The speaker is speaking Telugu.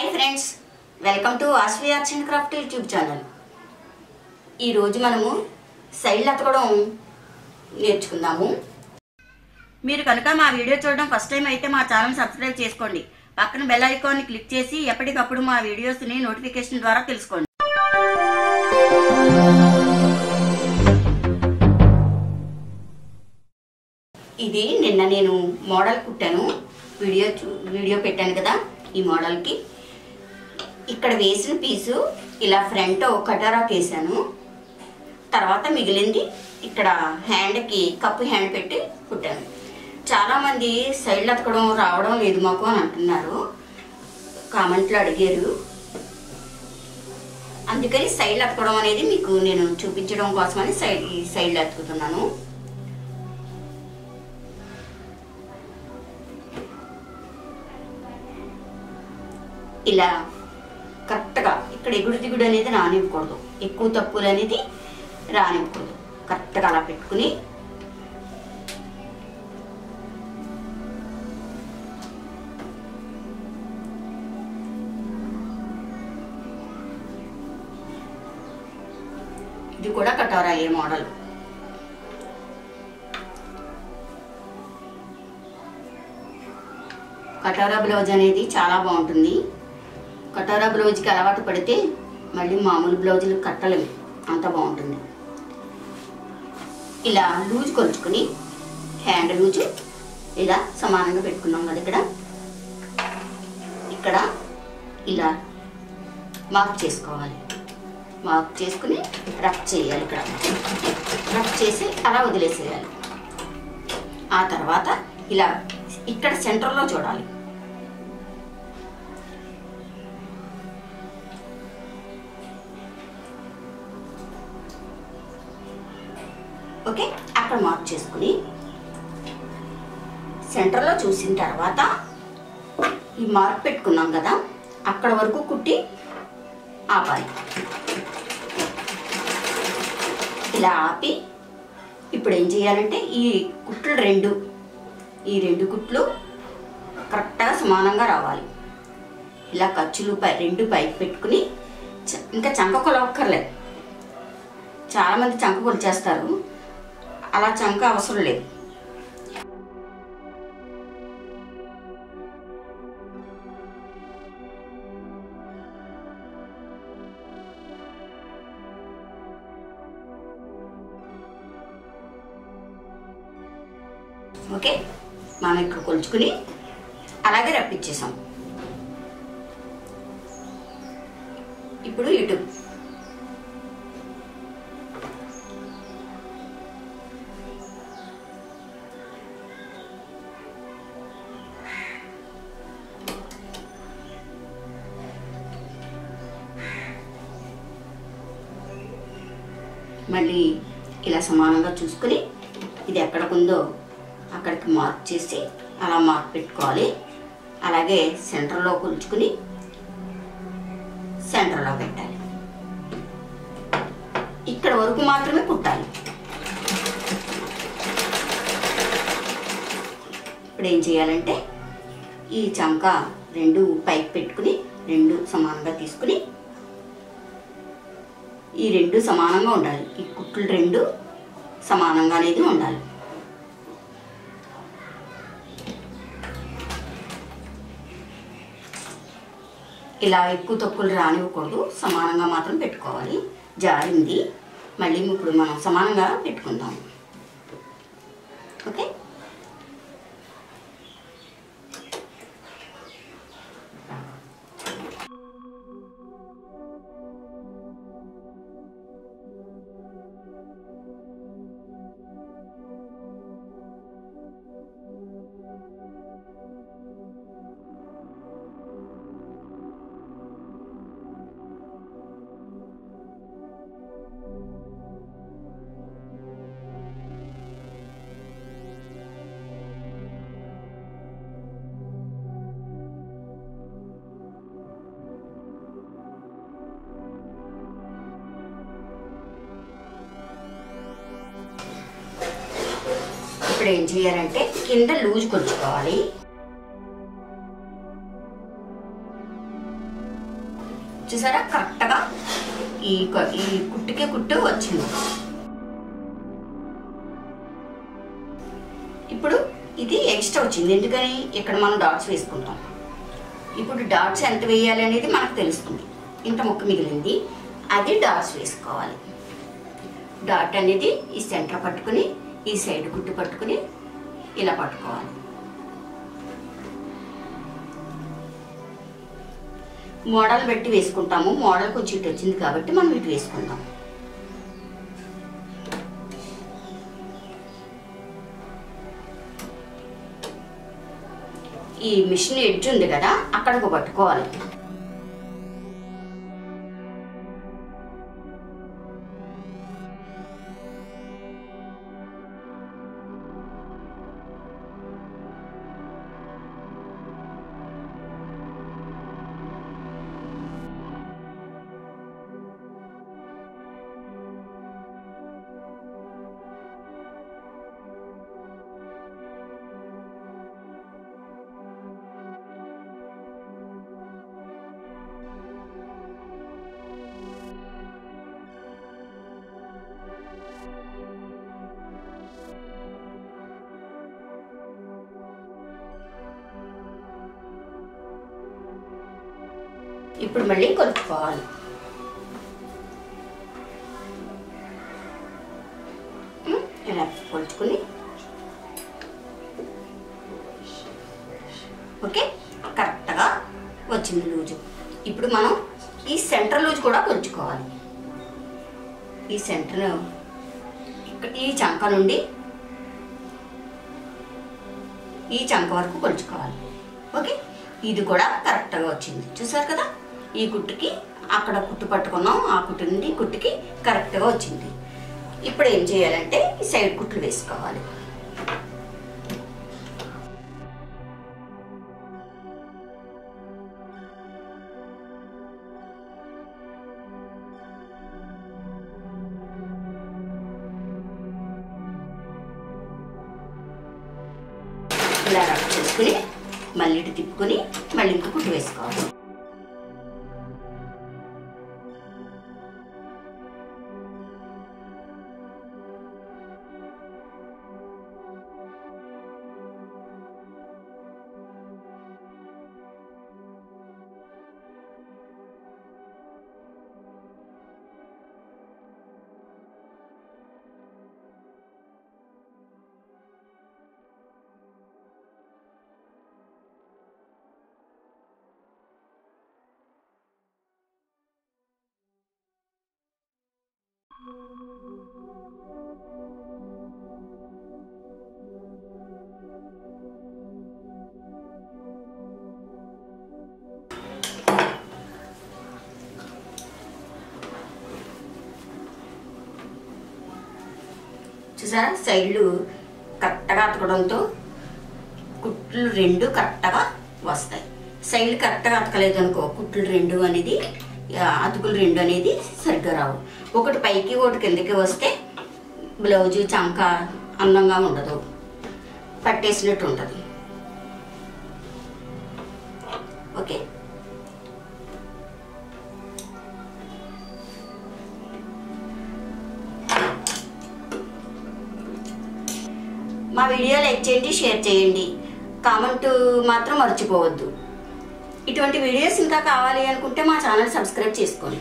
Hi friends welcome to Vasavi arts and craft YouTube channel मनमु सैड अतकड़ं नेर्चुकुंदामु। मीरु कनुक मा वीडियो चूडడం फस्ट टाइम अयिते मा चैनल सब्सक्राइब चेसुकोंडी। पक्कन बेल ऐकान क्लिक चेसी एप्पटिकप्पुडु मा वीडियोस नि नोटिफिकेशन द्वारा तेलुसुकोंडी। ఇది నిన్న నేను మోడల్ కుట్టాను వీడియో పెట్టాను కదా। ఈ మోడల్ కి ఇక్కడ వేసిన పీసు ఇలా ఫ్రంట్ కటారా వేసాను। తర్వాత మిగిలింది ఇక్కడ హ్యాండ్ కి కప్ హ్యాండ్ పెట్టి కుట్టాను। చాలా మంది సైడ్ అతకడం రావడం లేదు మాకు అని అంటున్నారు, కామెంట్లు అడిగారు। అందుకని సైడ్ అతకడం అనేది మీకు నేను చూపించడం కోసమని సైడ్ అతుకుతున్నాను। ఇలా కరెక్ట్‌గా ఇక్కడ ఎగుడు దిగుడు అనేది రానివ్వకూడదు, ఎక్కువ తక్కువ అనేది రానివ్వకూడదు। కరెక్ట్‌గా అలా పెట్టుకొని ఇది కూడా కటారా ఏ మోడల్ కటారా బ్లౌజ్ అనేది చాలా బాగుంటుంది। कटारा ब्लौज की अलवा पड़ते मल्ल मूल ब्लौज कटले अंत बहुत इला लूज कोलुचुकोनी हैंड लूज इला समानंगा पेट्टुकुन्नाम कदा। इकड़ा इला मार्क चेसुकोवाली, मार्क चेसुकोनी रफ चेयाली। इकड़ा रफ चेसी अला वदिलेसेयाली। आ तर्वात इला इक्कड़ सेंटर लो चूडाली। ओके अक्कड़ मार्क चेसुकोनी सेंटर लो चूसिन तर्वात ई मार्क पेट्टुकुन्नाम कदा अक्कड़ वरकू कुट्टी आपाली। इला आपी इप्पुडु एम चेयालंटे ई कुट्टलु रेंडु कुट्टलु करेक्ट गा समानंगा रावाली। इला खर्चुलु पै रेंडु पैकी पेट्टुकोनी इंका चंक कोलवక్కర్లేదు। చాలా మంది చంక కొల్చేస్తారు, అలా చంక అవసరం లేదు। ఓకే మనం ఇక్కడ కొల్చుకొని అలాగే రప్పించేసాం। ఇప్పుడు ఇటు మళ్ళీ ఇలా సమానంగా చూసుకొని ఇది ఎక్కడకుందో అక్కడికి మార్క్ చేసి అలా మార్క్ పెట్టుకోవాలి। అలాగే సెంటర్ లో కొల్చుకొని సెంటర్ లో పెట్టాలి। ఇక్కడ వరకు మాత్రమే కుట్టాలి। ఇప్పుడు ఏం చేయాలంటే ఈ చంక రెండు పైకి పెట్టుకొని రెండు సమానంగా తీసుకొని ఈ రెండు సమానంగా ఉండాలి। ఈ కుట్లు రెండు సమానంగా అనేది ఉండాలి। ఇలా ఎక్కువ తక్కువలు రానివ్వకూడదు, సమానంగా మాత్రం పెట్టుకోవాలి। జారింది మళ్ళీ ఇప్పుడు మనం సమానంగా పెట్టుకుందాం। ఓకే ఇప్పుడు ఏం చేయాలంటే కింద లూజ్ కొలుచుకోవాలి। చూసారా కరెక్ట్ గా ఈ కుట్టుకే కుట్టు వచ్చింది. ఇప్పుడు ఇది ఎక్స్ట్రా వచ్చింది ఎందుకని ఇక్కడ మనం డాట్స్ వేసుకుంటాం. ఇప్పుడు డాట్స్ ఎంత వేయాలి అనేది మనకు తెలుస్తుంది. ఇంత ముక్క మిగిలింది అది డాట్స్ వేసుకోవాలి. డాట్ అనేది ఈ సెంటర్ పట్టుకుని ఈ సైడ్ కుట్టు పట్టుకుని ఇలా పట్టుకోవాలి. మోడల్ పెట్టి వేసుకుంటాము. మోడల్ కొంచెం ఇటు వచ్చింది కాబట్టి మనం ఇటు వేసుకుందాం. ఈ మిషన్ ఎడ్జ్ ఉంది కదా అక్కడకు పట్టుకోవాలి. ఇప్పుడు మళ్ళీ కొలుపుకోవాలి. ఇలా కొలుచుకుని ఓకే కరెక్ట్గా వచ్చింది లూజు. ఇప్పుడు మనం ఈ సెంటర్ లూజ్ కూడా కొలుచుకోవాలి. ఈ సెంటర్ ఇక్కడ ఈ చంక నుండి ఈ చంక వరకు కొలుచుకోవాలి. ఓకే ఇది కూడా కరెక్ట్గా వచ్చింది చూసారు కదా. ఈ కుట్టుకి అక్కడ కుట్టు పట్టుకున్నాం ఆ కుట్టు నుండి కుట్టుకి కరెక్ట్గా వచ్చింది. ఇప్పుడు ఏం చేయాలంటే ఈ సైడ్ కుట్లు వేసుకోవాలి. ఇలా రబ్ చేసుకుని మళ్ళీ ఇటు తిప్పుకొని మళ్ళీ ఇంకో కుట్టు వేసుకోవాలి. చూసారా సైడ్లు కరెక్ట్గా అతకడంతో కుట్లు రెండు కరెక్ట్గా వస్తాయి. సైడ్లు కరెక్ట్గా అతకలేదు అనుకో కుట్లు రెండు అనేది అతుకులు రెండు అనేది సరిగ్గా రావు. ఒకటి పైకి ఒకటి కిందకి వస్తే బ్లౌజు చంక అందంగా ఉండదు పట్టేసినట్టు ఉంటుంది. ఓకే మా వీడియో లైక్ చేయండి, షేర్ చేయండి, కామెంట్ మాత్రం మర్చిపోవద్దు. ఇటువంటి వీడియోస్ ఇంకా కావాలి అనుకుంటే మా ఛానల్ సబ్స్క్రైబ్ చేసుకోండి.